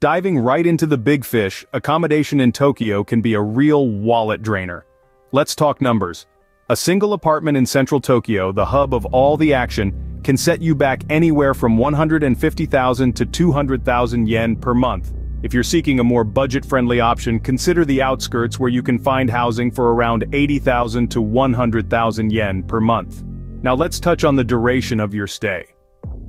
Diving right into the big fish, accommodation in Tokyo can be a real wallet drainer. Let's talk numbers. A single apartment in central Tokyo, the hub of all the action, can set you back anywhere from 150,000 to 200,000 yen per month. If you're seeking a more budget-friendly option, consider the outskirts where you can find housing for around 80,000 to 100,000 yen per month. Now let's touch on the duration of your stay.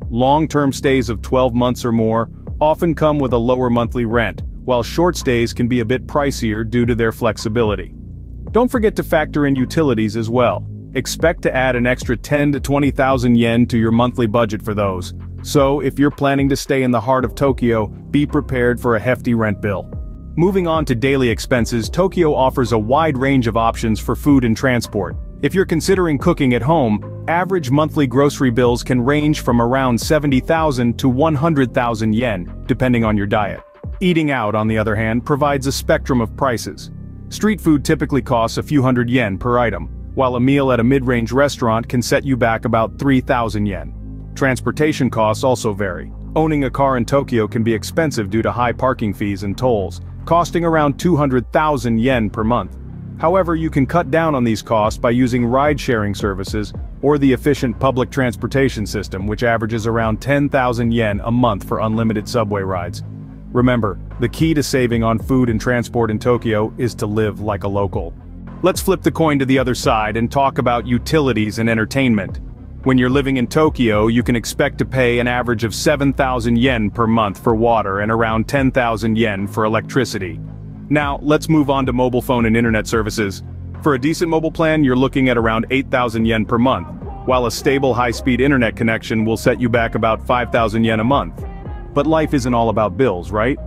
Long-term stays of 12 months or more often come with a lower monthly rent, while short stays can be a bit pricier due to their flexibility. Don't forget to factor in utilities as well. Expect to add an extra 10 to 20,000 yen to your monthly budget for those. So, if you're planning to stay in the heart of Tokyo, be prepared for a hefty rent bill. Moving on to daily expenses, Tokyo offers a wide range of options for food and transport. If you're considering cooking at home, average monthly grocery bills can range from around 70,000 to 100,000 yen, depending on your diet. Eating out, on the other hand, provides a spectrum of prices. Street food typically costs a few hundred yen per item, while a meal at a mid-range restaurant can set you back about 3,000 yen. Transportation costs also vary. Owning a car in Tokyo can be expensive due to high parking fees and tolls, costing around 200,000 yen per month. However, you can cut down on these costs by using ride-sharing services or the efficient public transportation system, which averages around 10,000 yen a month for unlimited subway rides. Remember, the key to saving on food and transport in Tokyo is to live like a local. Let's flip the coin to the other side and talk about utilities and entertainment. When you're living in Tokyo, you can expect to pay an average of 7,000 yen per month for water and around 10,000 yen for electricity. Now, let's move on to mobile phone and internet services. For a decent mobile plan, you're looking at around 8,000 yen per month, while a stable high-speed internet connection will set you back about 5,000 yen a month. But life isn't all about bills, right?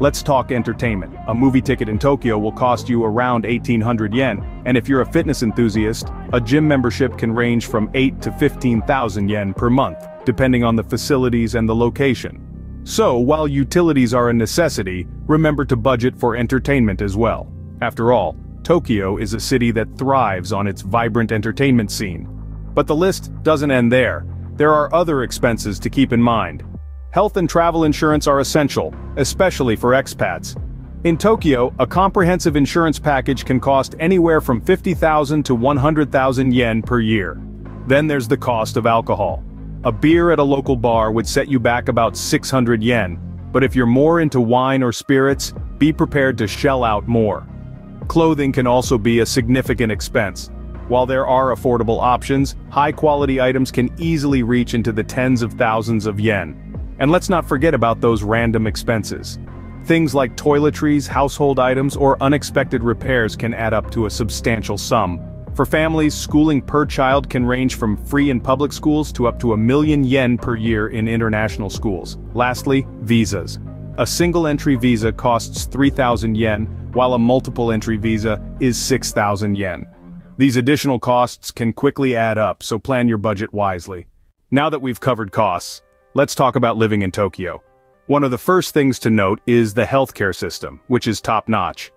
Let's talk entertainment. A movie ticket in Tokyo will cost you around 1,800 yen, and if you're a fitness enthusiast, a gym membership can range from 8,000 to 15,000 yen per month, depending on the facilities and the location. So, while utilities are a necessity, remember to budget for entertainment as well. After all, Tokyo is a city that thrives on its vibrant entertainment scene. But the list doesn't end there. There are other expenses to keep in mind. Health and travel insurance are essential, especially for expats. In Tokyo, a comprehensive insurance package can cost anywhere from 50,000 to 100,000 yen per year. Then there's the cost of alcohol. A beer at a local bar would set you back about 600 yen, but if you're more into wine or spirits, be prepared to shell out more. Clothing can also be a significant expense. While there are affordable options, high-quality items can easily reach into the tens of thousands of yen. And let's not forget about those random expenses. Things like toiletries, household items, or unexpected repairs can add up to a substantial sum. For families, schooling per child can range from free in public schools to up to 1,000,000 yen per year in international schools. Lastly, visas. A single-entry visa costs 3,000 yen, while a multiple-entry visa is 6,000 yen. These additional costs can quickly add up, so plan your budget wisely. Now that we've covered costs, let's talk about living in Tokyo. One of the first things to note is the healthcare system, which is top-notch.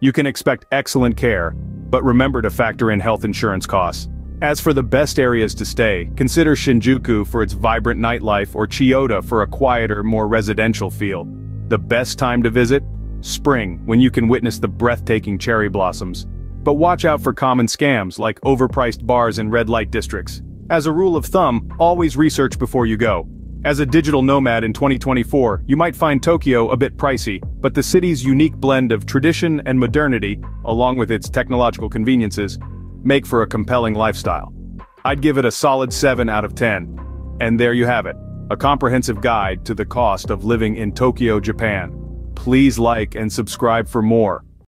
You can expect excellent care, but remember to factor in health insurance costs. As for the best areas to stay, consider Shinjuku for its vibrant nightlife or Chiyoda for a quieter, more residential feel. The best time to visit? Spring, when you can witness the breathtaking cherry blossoms. But watch out for common scams like overpriced bars in red light districts. As a rule of thumb, always research before you go. As a digital nomad in 2024, you might find Tokyo a bit pricey, but the city's unique blend of tradition and modernity, along with its technological conveniences, make for a compelling lifestyle. I'd give it a solid 7 out of 10. And there you have it, a comprehensive guide to the cost of living in Tokyo, Japan. Please like and subscribe for more.